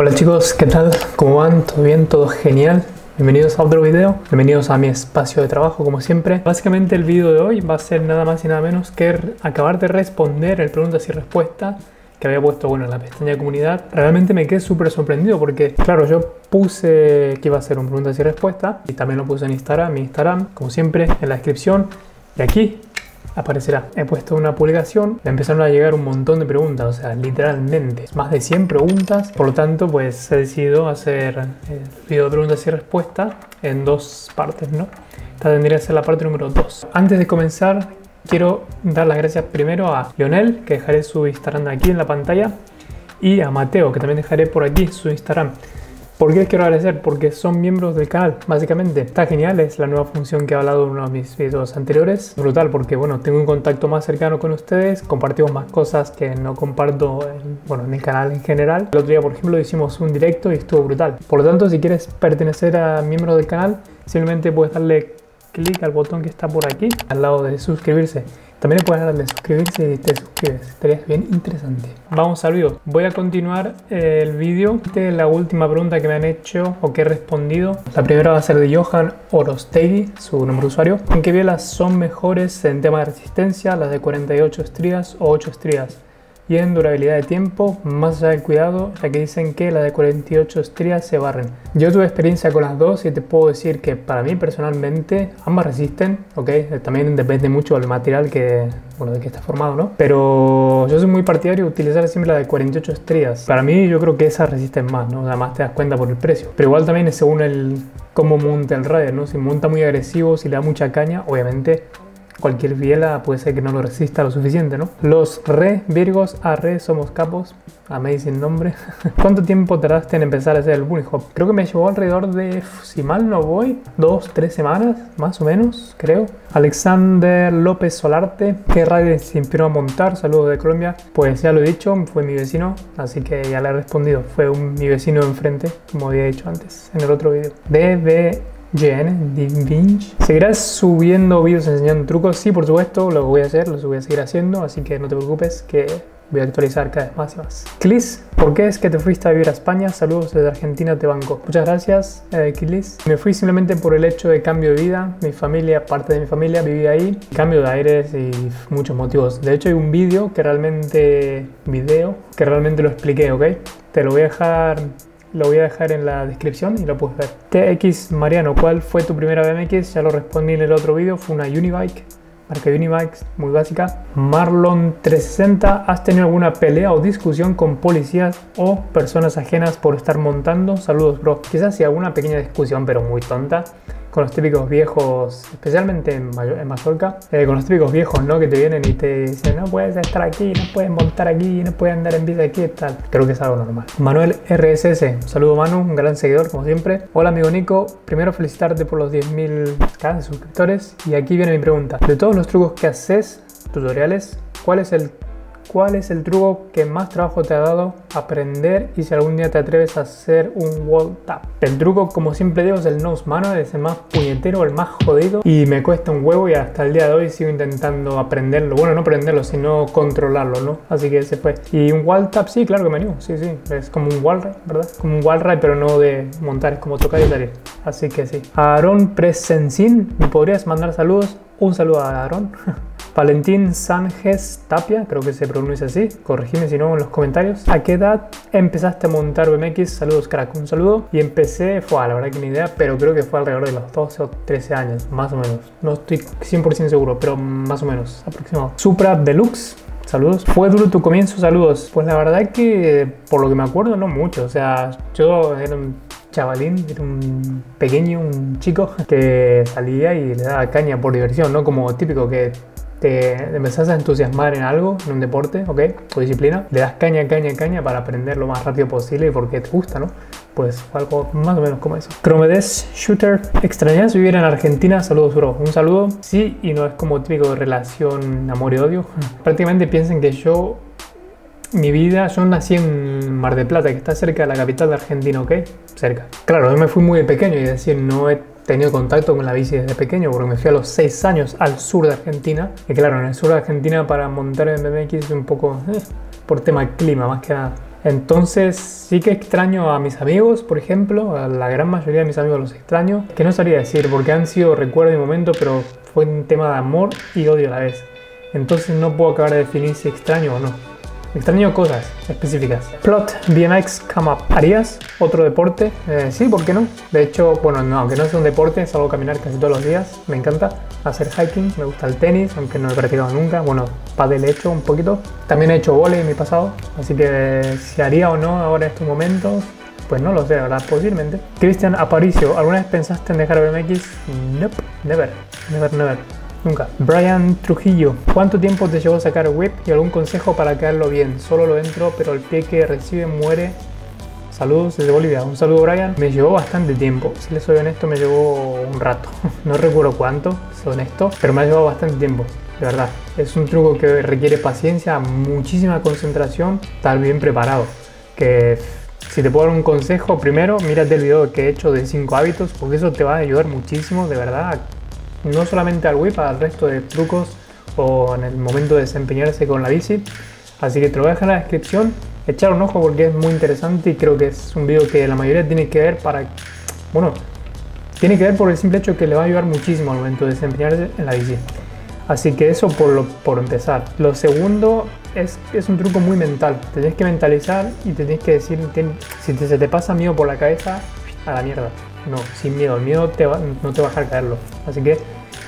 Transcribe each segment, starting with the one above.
Hola chicos, ¿qué tal? ¿Cómo van? ¿Todo bien? ¿Todo genial? Bienvenidos a otro video, bienvenidos a mi espacio de trabajo como siempre. Básicamente el video de hoy va a ser nada más y nada menos que acabar de responder el preguntas y respuestas que había puesto, bueno, en la pestaña de comunidad. Realmente me quedé súper sorprendido porque, claro, yo puse que iba a ser un preguntas y respuestas y también lo puse en Instagram, mi Instagram, como siempre, en la descripción y aquí aparecerá. He puesto una publicación, me empezaron a llegar un montón de preguntas, o sea, literalmente más de 100 preguntas. Por lo tanto, pues he decidido hacer el video de preguntas y respuestas en dos partes, ¿no? Esta tendría que ser la parte número 2. Antes de comenzar, quiero dar las gracias primero a Lionel, que dejaré su Instagram aquí en la pantalla, y a Mateo, que también dejaré por aquí su Instagram. ¿Por qué les quiero agradecer? Porque son miembros del canal, básicamente. Está genial, es la nueva función que he hablado en uno de mis videos anteriores. Brutal, porque bueno, tengo un contacto más cercano con ustedes, compartimos más cosas que no comparto en el canal en general. El otro día, por ejemplo, hicimos un directo y estuvo brutal. Por lo tanto, si quieres pertenecer a miembros del canal, simplemente puedes darle clic al botón que está por aquí, al lado de suscribirse. También puedes darle suscribirse y te suscribes. Estaría bien interesante. Vamos al video. Voy a continuar el vídeo. Esta es la última pregunta que me han hecho o que he respondido. La primera va a ser de Johan Orostegi, su nombre de usuario. ¿En qué bielas son mejores en tema de resistencia, las de 48 estrías o 8 estrías? Y en durabilidad de tiempo, más allá del cuidado, ya que dicen que las de 48 estrías se barren. Yo tuve experiencia con las dos y te puedo decir que para mí personalmente ambas resisten, ¿ok? También depende mucho del material que, bueno, de que está formado, ¿no? Pero yo soy muy partidario de utilizar siempre la de 48 estrías. Para mí yo creo que esas resisten más, ¿no? Además te das cuenta por el precio. Pero igual también es según cómo monta el rider, ¿no? Si monta muy agresivo, si le da mucha caña, obviamente cualquier biela puede ser que no lo resista lo suficiente, ¿no? Los Virgos AR somos capos. Amazing nombre. ¿Cuánto tiempo tardaste en empezar a hacer el bunny hop? Creo que me llevó alrededor de, si mal no voy, 2-3 semanas, más o menos, creo. Alexander López Solarte. ¿Qué rider se inspiró a montar? Saludos de Colombia. Pues ya lo he dicho, fue mi vecino, así que ya le he respondido. Fue mi vecino de enfrente, como había dicho antes en el otro video. D.B. Jen, Divinch. ¿Seguirás subiendo vídeos enseñando trucos? Sí, por supuesto, lo voy a hacer, lo voy a seguir haciendo, así que no te preocupes que voy a actualizar cada vez más y más. Klyz, ¿por qué es que te fuiste a vivir a España? Saludos desde Argentina, te banco. Muchas gracias, Klyz. Me fui simplemente por el hecho de cambio de vida. Mi familia, parte de mi familia vivía ahí. Cambio de aires y muchos motivos. De hecho hay un vídeo que realmente... lo expliqué, ¿ok? Te lo voy a dejar... Lo voy a dejar en la descripción y lo puedes ver. TX Mariano, ¿cuál fue tu primera BMX? Ya lo respondí en el otro vídeo, fue una Unibike, marca Unibike, muy básica. Marlon 360, ¿has tenido alguna pelea o discusión con policías o personas ajenas por estar montando? Saludos, bro. Quizás sí alguna pequeña discusión, pero muy tonta, con los típicos viejos, especialmente en Mallorca, con los típicos viejos, ¿no? Que te vienen y te dicen, no puedes estar aquí, no puedes montar aquí, no puedes andar en bici aquí y tal. Creo que es algo normal. Manuel RSS, un saludo Manu, un gran seguidor como siempre. Hola amigo Nico, primero felicitarte por los 10.000k de suscriptores. Y aquí viene mi pregunta. De todos los trucos que haces, tutoriales, ¿cuál es el truco que más trabajo te ha dado aprender y si algún día te atreves a hacer un wall tap? El truco, como siempre digo, es el nose manual, es el más puñetero, el más jodido y me cuesta un huevo y hasta el día de hoy sigo intentando aprenderlo. Bueno, no aprenderlo, sino controlarlo, ¿no? Así que ese fue. Y un wall tap, sí, claro que me animo, sí, sí. Es como un wall ride, ¿verdad? Como un wall ride, pero no de montar, es como tocar y salir. Así que sí. Aaron Presencin, ¿me podrías mandar saludos? Un saludo a Aaron. Valentín Sánchez Tapia, creo que se pronuncia así, corregime si no en los comentarios. ¿A qué edad empezaste a montar BMX? Saludos crack, un saludo. Y empecé, fue la verdad que ni idea, pero creo que fue alrededor de los 12 o 13 años, más o menos. No estoy 100% seguro, pero más o menos, aproximado. Supra Deluxe, saludos. ¿Fue duro tu comienzo? Saludos. Pues la verdad que, por lo que me acuerdo, no mucho. O sea, yo era un chavalín, era un pequeño, un chico que salía y le daba caña por diversión, ¿no? Como típico que te empezás a entusiasmar en algo, en un deporte, ¿ok? O disciplina, le das caña, caña, caña para aprender lo más rápido posible y porque te gusta, ¿no? Pues fue algo más o menos como eso. Chrome Des Shooter, ¿extrañas vivir en Argentina? Saludos, bro. Un saludo. Sí, y no es como típico de relación amor y odio. Prácticamente piensen que yo nací en Mar del Plata, que está cerca de la capital de Argentina, ¿ok? Cerca. Claro, yo me fui muy de pequeño y es decir, no he tenido contacto con la bici desde pequeño porque me fui a los 6 años al sur de Argentina. Y claro, en el sur de Argentina para montar en BMX es un poco por tema clima más que nada. Entonces sí que extraño a mis amigos, por ejemplo, a la gran mayoría de mis amigos los extraño, que no sabría decir porque han sido recuerdo y momento, pero fue un tema de amor y odio a la vez. Entonces no puedo acabar de definir si extraño o no. Extraño cosas específicas. Plot, BMX, cama, ¿harías otro deporte? Sí, ¿por qué no? De hecho, bueno, no, aunque no sea un deporte, salgo a caminar casi todos los días. Me encanta hacer hiking, me gusta el tenis, aunque no he practicado nunca. Bueno, pádel he hecho un poquito. También he hecho vóley en mi pasado, así que si haría o no ahora en estos momentos, pues no lo sé, ¿verdad? Posiblemente. Cristian Aparicio, ¿alguna vez pensaste en dejar BMX? Nope, never, never, never. Nunca. Brian Trujillo, ¿cuánto tiempo te llevó a sacar whip y algún consejo para quedarlo bien? Solo lo entro, pero el pie que recibe muere. Saludos desde Bolivia. Un saludo, Brian. Me llevó bastante tiempo. Si les soy honesto, me llevó un rato. No recuerdo cuánto, soy honesto, pero me ha llevado bastante tiempo. De verdad. Es un truco que requiere paciencia, muchísima concentración, estar bien preparado. Que si te puedo dar un consejo, primero, mírate el video que he hecho de 5 hábitos, porque eso te va a ayudar muchísimo, de verdad. No solamente al whip, al resto de trucos o en el momento de desempeñarse con la bici. Así que te lo voy a dejar en la descripción, echar un ojo porque es muy interesante y creo que es un video que la mayoría tiene que ver para... Bueno, tiene que ver por el simple hecho que le va a ayudar muchísimo al momento de desempeñarse en la bici. Así que eso por empezar. Lo segundo es un truco muy mental. Te tienes que mentalizar y te tienes que decir, si se te pasa miedo por la cabeza, a la mierda. No, sin miedo, el miedo no te va a dejar caerlo, así que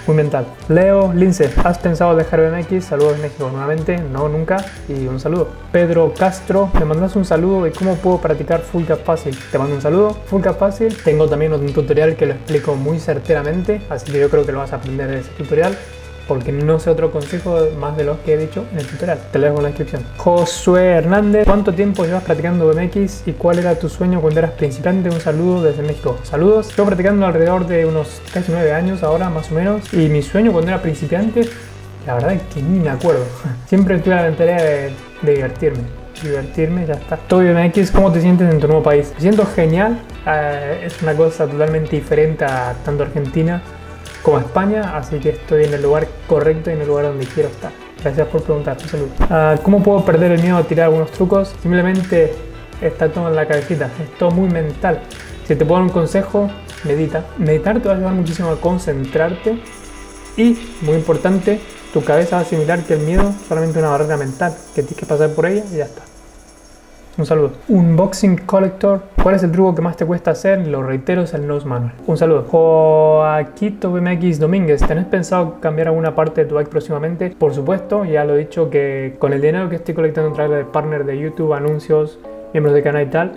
muy mental. Leo Lince, ¿has pensado dejar BMX? Saludos México nuevamente, no, nunca, y un saludo. Pedro Castro, me mandas un saludo de cómo puedo practicar full cap fácil. Te mando un saludo. Full cap fácil, tengo también un tutorial que lo explico muy certeramente, así que yo creo que lo vas a aprender de ese tutorial, porque no sé otro consejo más de los que he dicho en el tutorial. Te lo dejo en la descripción. Josué Hernández, ¿cuánto tiempo llevas practicando BMX y cuál era tu sueño cuando eras principiante? Un saludo desde México. Saludos. Estoy practicando alrededor de unos casi 9 años ahora, más o menos. Y mi sueño cuando era principiante, la verdad es que ni me acuerdo. Siempre tuve la mentalidad de divertirme, ya está. Toby BMX, ¿cómo te sientes en tu nuevo país? Me siento genial. Es una cosa totalmente diferente a tanto Argentina como España, así que estoy en el lugar correcto y en el lugar donde quiero estar. Gracias por preguntar, un saludo. ¿Cómo puedo perder el miedo a tirar algunos trucos? Simplemente está todo en la cabecita, es todo muy mental. Si te puedo dar un consejo, medita. Meditar te va a ayudar muchísimo a concentrarte y, muy importante, tu cabeza va a asimilar que el miedo es solamente una barrera mental, que tienes que pasar por ella y ya está. Un saludo. Unboxing Collector, ¿cuál es el truco que más te cuesta hacer? Lo reitero, es el nose manual. Un saludo. Joaquito BMX Domínguez, ¿tenés pensado cambiar alguna parte de tu bike próximamente? Por supuesto, ya lo he dicho que con el dinero que estoy colectando a través de partner de YouTube, anuncios, miembros de canal y tal,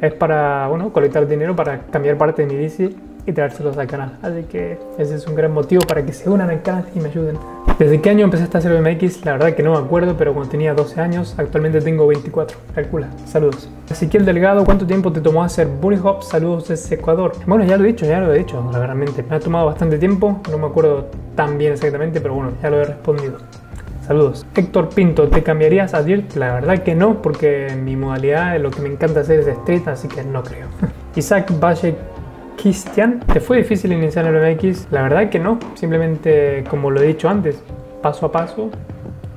es para, bueno, colectar dinero para cambiar parte de mi bici y traérselos al canal. Así que ese es un gran motivo para que se unan al canal y me ayuden. ¿Desde qué año empezaste a hacer BMX? La verdad que no me acuerdo, pero cuando tenía 12 años, actualmente tengo 24. Calcula. Saludos. Ezequiel Delgado, ¿cuánto tiempo te tomó hacer bunny hop? Saludos desde Ecuador. Bueno, ya lo he dicho, realmente. Me ha tomado bastante tiempo, no me acuerdo tan bien exactamente, pero bueno, ya lo he respondido. Saludos. Héctor Pinto, ¿te cambiarías a dirt? La verdad que no, porque mi modalidad, lo que me encanta hacer es street, así que no creo. Isaac Valle, Cristian, ¿te fue difícil iniciar el BMX? La verdad que no, simplemente como lo he dicho antes, paso a paso,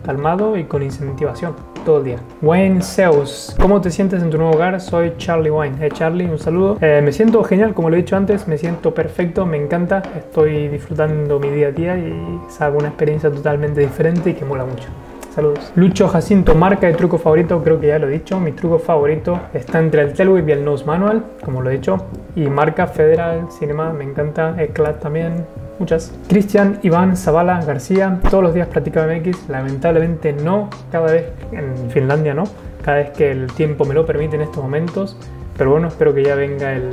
calmado y con incentivación, todo el día. Wayne Zeus, ¿cómo te sientes en tu nuevo hogar? Soy Charlie Wayne. Charlie, un saludo. Me siento genial, como lo he dicho antes, me siento perfecto, me encanta, estoy disfrutando mi día a día y es una experiencia totalmente diferente y que mola mucho. Saludos. Lucho Jacinto, marca de truco favorito, creo que ya lo he dicho, mi truco favorito está entre el tail whip y el nose manual, como lo he dicho, y marca Federal, Cinema, me encanta, Eclat también, muchas. Cristian Iván Zavala García, ¿todos los días practica BMX? Lamentablemente no, cada vez en Finlandia no, cada vez que el tiempo me lo permite en estos momentos, pero bueno, espero que ya venga el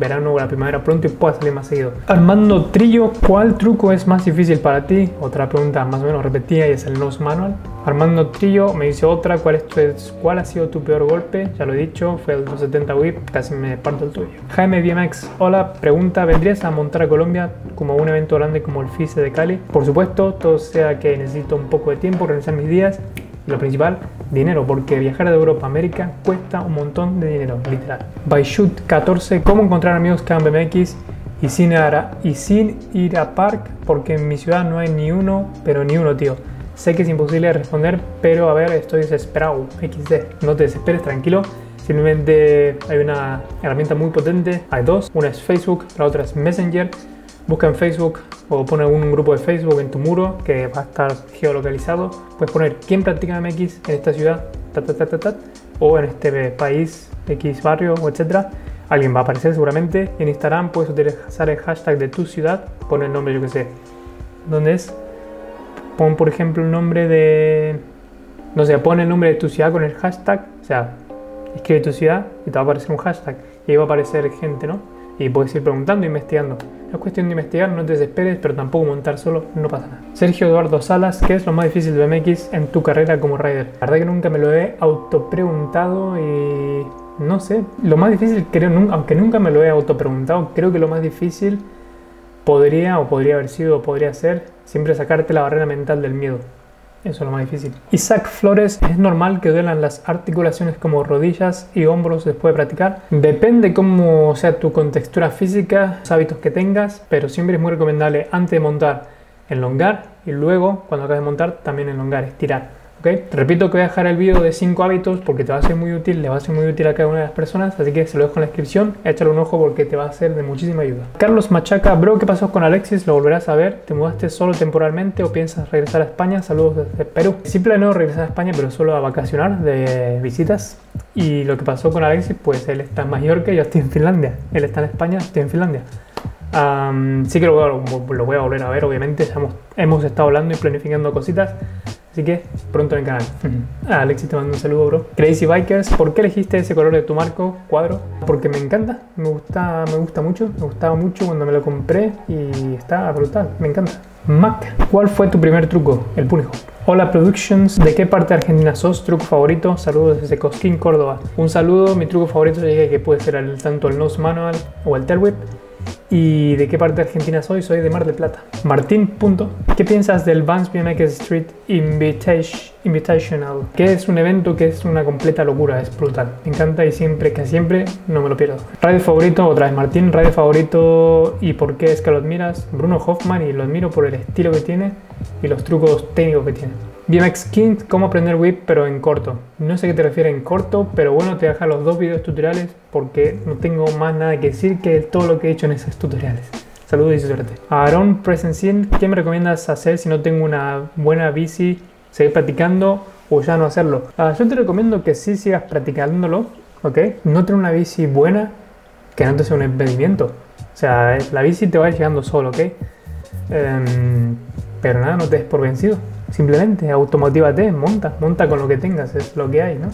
verano o la primavera pronto y pueda salir más seguido. Armando Trillo, ¿cuál truco es más difícil para ti? Otra pregunta más o menos repetida y es el nose manual. Armando Trillo me dice otra, ¿cuál ha sido tu peor golpe? Ya lo he dicho, fue el 270 whip, casi me parto el tuyo. Jaime BMX, hola, pregunta, ¿vendrías a montar a Colombia como un evento grande como el FICE de Cali? Por supuesto, todo sea que necesito un poco de tiempo, organizar mis días. Lo principal, dinero, porque viajar de Europa a América cuesta un montón de dinero, literal. Byshut 14, ¿cómo encontrar amigos que hagan BMX y sin ir a park? Porque en mi ciudad no hay ni uno, pero ni uno, tío. Sé que es imposible de responder, pero a ver, estoy desesperado, XD. No te desesperes, tranquilo. Simplemente hay una herramienta muy potente, hay dos. Una es Facebook, la otra es Messenger. Busca en Facebook o pone algún grupo de Facebook en tu muro que va a estar geolocalizado. Puedes poner quién practica BMX en esta ciudad, o en este país, X barrio, o etc. Alguien va a aparecer seguramente. En Instagram puedes utilizar el hashtag de tu ciudad, pon el nombre, yo que sé, ¿dónde es? Pon por ejemplo el nombre de... no sé, pon el nombre de tu ciudad con el hashtag, o sea, escribe tu ciudad y te va a aparecer un hashtag. Y ahí va a aparecer gente, ¿no? Y puedes ir preguntando e investigando. No es cuestión de investigar, no te desesperes, pero tampoco montar solo, no pasa nada. Sergio Eduardo Salas, ¿qué es lo más difícil de BMX en tu carrera como rider? La verdad que nunca me lo he autopreguntado y... no sé. Lo más difícil, creo, aunque nunca me lo he autopreguntado, creo que lo más difícil podría ser siempre sacarte la barrera mental del miedo. Eso es lo más difícil. Isaac Flores, ¿es normal que duelan las articulaciones como rodillas y hombros después de practicar? Depende cómo sea tu contextura física, los hábitos que tengas, pero siempre es muy recomendable antes de montar elongar y luego cuando acabes de montar también elongar, estirar, ¿okay? Repito que voy a dejar el vídeo de 5 hábitos porque te va a ser muy útil, le va a ser muy útil a cada una de las personas, así que se lo dejo en la descripción, échale un ojo porque te va a ser de muchísima ayuda. Carlos Machaca, bro, ¿qué pasó con Alexis? Lo volverás a ver, ¿te mudaste solo temporalmente o piensas regresar a España? Saludos desde Perú. Sí planeo regresar a España, pero solo a vacacionar de visitas. Y lo que pasó con Alexis, pues él está en Mallorca y yo estoy en Finlandia. Él está en España, yo estoy en Finlandia. Sí que lo voy a volver a ver, obviamente, ya hemos estado hablando y planificando cositas. Así que pronto en el canal. Alexis, te mando un saludo, bro. Crazy Bikers, ¿por qué elegiste ese color de tu marco cuadro? Porque me encanta, me gustaba mucho cuando me lo compré y está brutal, me encanta. Mac, ¿cuál fue tu primer truco? El Punejo. Hola Productions, ¿de qué parte de Argentina sos? ¿Truco favorito? Saludos desde Cosquín, Córdoba. Un saludo, mi truco favorito yo dije que puede ser tanto el Nose Manual o el Tail Whip. ¿Y de qué parte de Argentina soy? Soy de Mar del Plata. Martín, punto. ¿Qué piensas del Vans BMX Street Invitational? Que es un evento que es una completa locura, es brutal. Me encanta y siempre no me lo pierdo. Radio favorito, otra vez Martín, radio favorito y por qué es que lo admiras. Bruno Hoffman, y lo admiro por el estilo que tiene y los trucos técnicos que tiene. BMX King, cómo aprender whip pero en corto. No sé a qué te refieres en corto, pero bueno, te voy a dejar los dos videos tutoriales porque no tengo más nada que decir que todo lo que he hecho en esos tutoriales. Saludos y suerte. Aaron Presencin, ¿qué me recomiendas hacer si no tengo una buena bici? ¿Seguir practicando o ya no hacerlo? Yo te recomiendo que sí sigas practicándolo, ¿ok? No tener una bici buena que no te sea un impedimento. O sea, la bici te va llegando solo, ¿ok? Pero nada, no te des por vencido. Simplemente automotívate, monta con lo que tengas, es lo que hay, ¿no?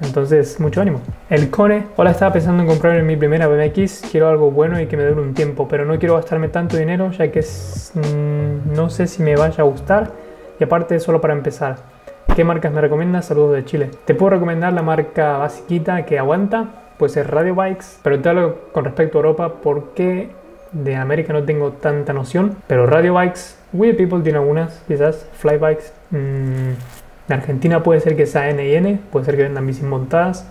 Entonces, mucho ánimo. El Cone, hola, estaba pensando en comprarme mi primera BMX, quiero algo bueno y que me dure un tiempo, pero no quiero gastarme tanto dinero ya que no sé si me vaya a gustar y aparte es solo para empezar. ¿Qué marcas me recomiendas? Saludos de Chile. Te puedo recomendar la marca basiquita que aguanta, pues es Radio Bikes, pero te hablo con respecto a Europa porque de América no tengo tanta noción, pero Radio Bikes... We People tiene algunas, quizás, Flybikes. En Argentina puede ser que sea N&N, puede ser que vendan bicis montadas.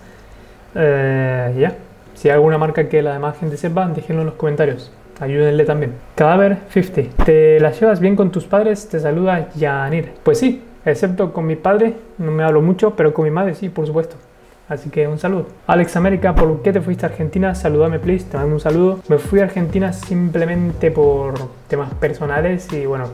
Si hay alguna marca que la demás gente sepa, déjenlo en los comentarios. Ayúdenle también. Cadáver 50. ¿Te la llevas bien con tus padres? Te saluda Yanir. Pues sí, excepto con mi padre, no me hablo mucho, pero con mi madre sí, por supuesto. Así que un saludo. Alex América, ¿por qué te fuiste a Argentina? Saludame, please. Te mando un saludo. Me fui a Argentina simplemente por temas personales y bueno,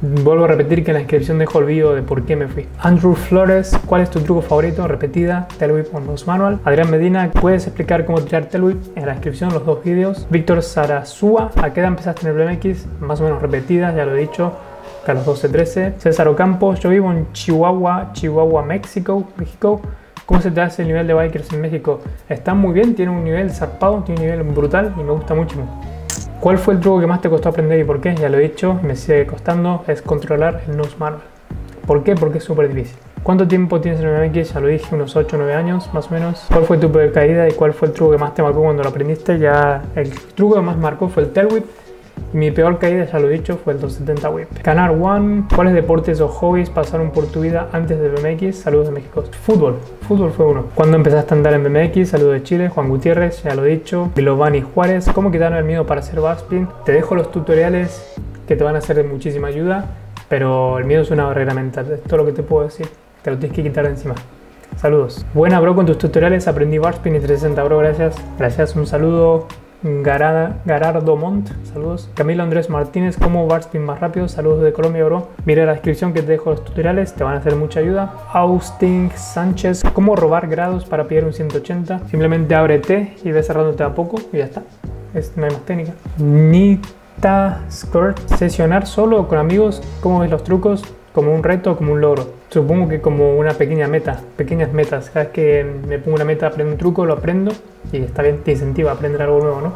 vuelvo a repetir que en la descripción dejo el vídeo de por qué me fui. Andrew Flores, ¿cuál es tu truco favorito? Repetida, Tail Whip o Nose Manual. Adrián Medina, ¿puedes explicar cómo tirar Tail Whip? En la descripción los dos vídeos. Víctor Sarazúa, ¿a qué edad empezaste en el BMX? Más o menos repetida, ya lo he dicho. A los 12-13. César Ocampo, yo vivo en Chihuahua, México. ¿Cómo se te hace el nivel de bikers en México? Está muy bien, tiene un nivel zarpado, tiene un nivel brutal y me gusta mucho. ¿Cuál fue el truco que más te costó aprender y por qué? Ya lo he dicho, me sigue costando, es controlar el nose manual. ¿Por qué? Porque es súper difícil. ¿Cuánto tiempo tienes en el BMX? Ya lo dije, unos 8 o 9 años más o menos. ¿Cuál fue tu peor caída y cuál fue el truco que más te marcó cuando lo aprendiste? Ya el truco que más marcó fue el tail whip. Mi peor caída, ya lo he dicho, fue el 270 whip. Canar One, ¿cuáles deportes o hobbies pasaron por tu vida antes de BMX? Saludos de México. Fútbol fue uno. ¿Cuándo empezaste a andar en BMX? Saludos de Chile. Juan Gutiérrez, ya lo he dicho. Gilovani Juárez, ¿cómo quitaron el miedo para hacer backspin? Te dejo los tutoriales que te van a ser de muchísima ayuda. Pero el miedo es una barrera mental, es todo lo que te puedo decir. Te lo tienes que quitar de encima. Saludos. Buena, bro, con tus tutoriales aprendí Barspin y 360, bro, gracias. Gracias, un saludo. Garardo Mont, saludos. Camilo Andrés Martínez, ¿cómo Barspin más rápido? Saludos de Colombia, bro. Mira la descripción que te dejo los tutoriales, te van a hacer mucha ayuda. Austin Sánchez, ¿cómo robar grados para pillar un 180? Simplemente ábrete y ve cerrándote a poco y ya está. No hay más técnica. Nita Skirt, sesionar solo o con amigos, ¿cómo ves los trucos? ¿Como un reto o como un logro? Supongo que como una pequeña meta, pequeñas metas. Cada vez que me pongo una meta, aprendo un truco, lo aprendo y está bien, te incentiva a aprender algo nuevo, ¿no?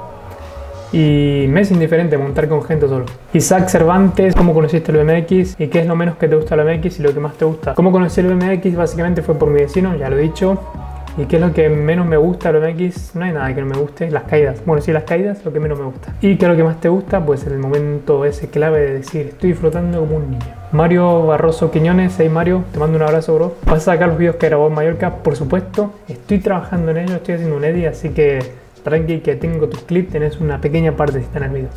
Y me es indiferente montar con gente solo. Isaac Cervantes, ¿cómo conociste el BMX? ¿Y qué es lo menos que te gusta el BMX y lo que más te gusta? ¿Cómo conocí el BMX? Básicamente fue por mi vecino, ya lo he dicho. ¿Y qué es lo que menos me gusta del BMX? No hay nada que no me guste. Las caídas. Bueno, sí, las caídas, lo que menos me gusta. ¿Y qué es lo que más te gusta? Pues el momento ese clave de decir, estoy disfrutando como un niño. Mario Barroso Quiñones, hey Mario, te mando un abrazo, bro. ¿Vas a sacar los videos que grabó en Mallorca? Por supuesto, estoy trabajando en ello, estoy haciendo un edit, así que tranqui que tengo tus clips, tenés una pequeña parte si está en el video.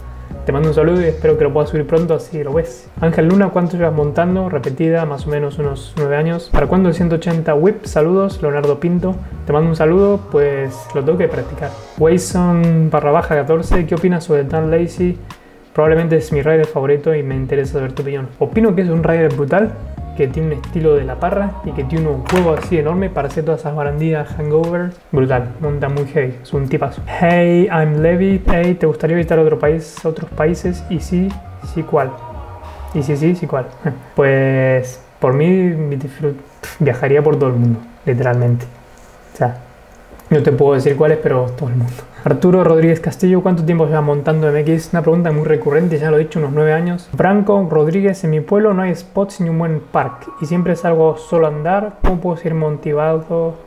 Te mando un saludo y espero que lo puedas subir pronto, así lo ves. Ángel Luna, ¿cuánto llevas montando? Repetida, más o menos unos 9 años. ¿Para cuándo el 180 whip? Saludos, Leonardo Pinto. Te mando un saludo, pues lo tengo que practicar. Wayson /14, ¿qué opinas sobre el Tan Lazy? Probablemente es mi rider favorito y me interesa saber tu opinión. Opino que es un rider brutal, que tiene un estilo de la parra y que tiene un juego así enorme para hacer todas esas barandillas hangover. Brutal, monta muy heavy, es un tipazo. Hey, I'm Levi. Hey, ¿te gustaría visitar otro país, otros países? Y sí, sí, ¿cuál? Y sí, sí, sí, ¿cuál? Pues por mí viajaría por todo el mundo, literalmente. O sea, no te puedo decir cuáles, pero todo el mundo. Arturo Rodríguez Castillo, ¿cuánto tiempo llevas montando MX? Una pregunta muy recurrente, ya lo he dicho, unos 9 años. Branco Rodríguez, en mi pueblo no hay spots ni un buen parque y siempre salgo solo a andar. ¿Cómo puedo seguir motivándome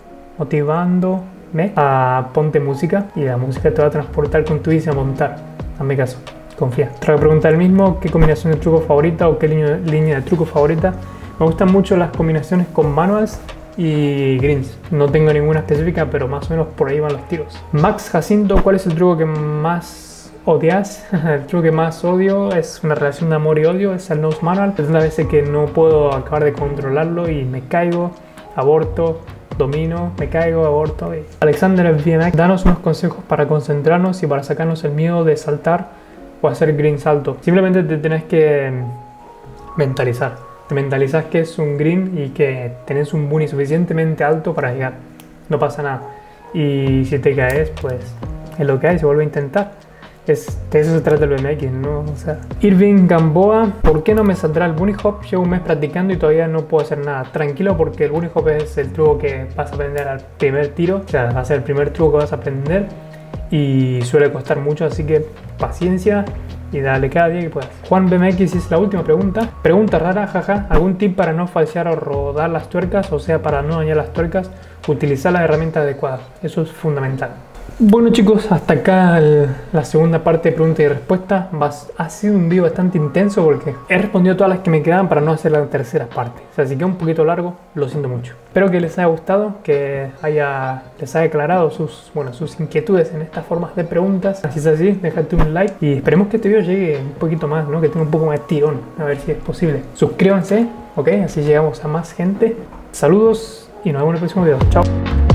a ponte música? Y la música te va a transportar con tu bici a montar. Hazme caso, confía. Otra pregunta del mismo, ¿qué combinación de truco favorita o qué línea de truco favorita? Me gustan mucho las combinaciones con manuals y greens, no tengo ninguna específica, pero más o menos por ahí van los tiros. Max Jacinto, ¿cuál es el truco que más odias? El truco que más odio es una relación de amor y odio, es el nose manual. Es una vez que no puedo acabar de controlarlo y me caigo, aborto, domino, me caigo, aborto. Alexander BMX, danos unos consejos para concentrarnos y para sacarnos el miedo de saltar o hacer green salto. Simplemente te tenés que mentalizar. Te mentalizas que es un green y que tenés un bunny suficientemente alto para llegar. No pasa nada. Y si te caes, pues es lo que hay, se vuelve a intentar. De eso se trata el BMX, ¿no? O sea. Irving Gamboa, ¿por qué no me saldrá el bunny hop? Llevo un mes practicando y todavía no puedo hacer nada. Tranquilo, porque el bunny hop es el truco que vas a aprender al primer tiro. O sea, va a ser el primer truco que vas a aprender. Y suele costar mucho, así que paciencia. Y dale cada día que puedas. Juan BMX es la última pregunta. Pregunta rara, jaja. ¿Algún tip para no falsear o rodar las tuercas? O sea, para no dañar las tuercas, utilizar las herramientas adecuadas. Eso es fundamental. Bueno, chicos, hasta acá la segunda parte de pregunta y respuesta. Ha sido un video bastante intenso porque he respondido todas las que me quedaban para no hacer la tercera parte. O sea, si queda un poquito largo, lo siento mucho. Espero que les haya gustado, que les haya aclarado sus inquietudes en estas formas de preguntas. Si es así, déjate un like y esperemos que este video llegue un poquito más, ¿no? Que tenga un poco más de tirón, a ver si es posible. Suscríbanse, ¿ok? Así llegamos a más gente. Saludos y nos vemos en el próximo video. Chao.